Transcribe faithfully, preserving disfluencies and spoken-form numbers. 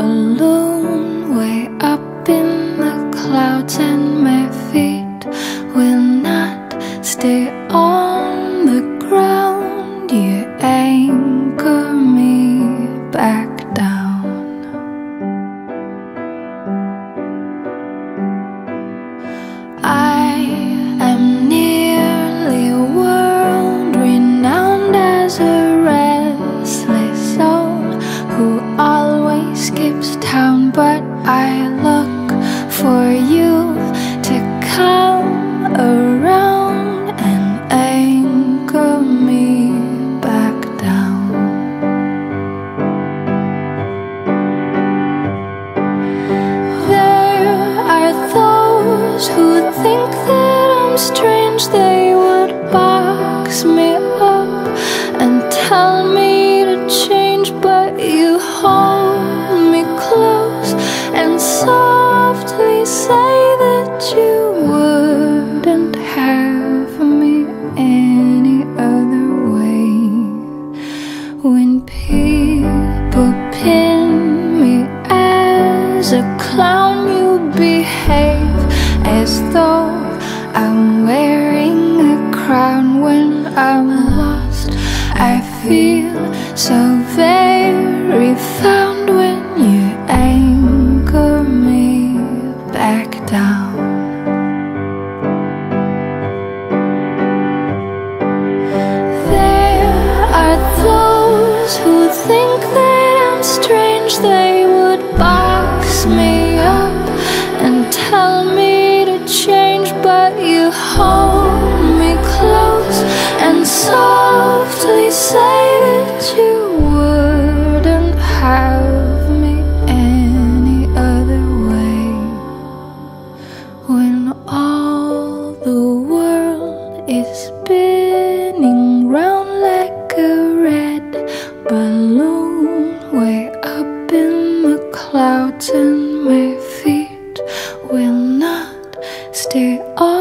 balloon way up in the clouds, and my feet will not stay on the ground. You anchor me back down. I am nearly world renowned as a restless soul who always skips town, but I look for you to come around and anchor me back down. There are those who think that I'm strange. They would box me up and tell me to change, but you hold me close and softly say that you wouldn't have me any other way. When people pin me as a clown, you behave as though I'm wearing a crown. When I'm lost, I feel so very found when you anchor me back down. There are those who think that I'm strange. They would box me up and tell me to change, but you hold me close and softly say that you have me any other way. When all the world is spinning round like a red balloon way up in the clouds, and my feet will not stay on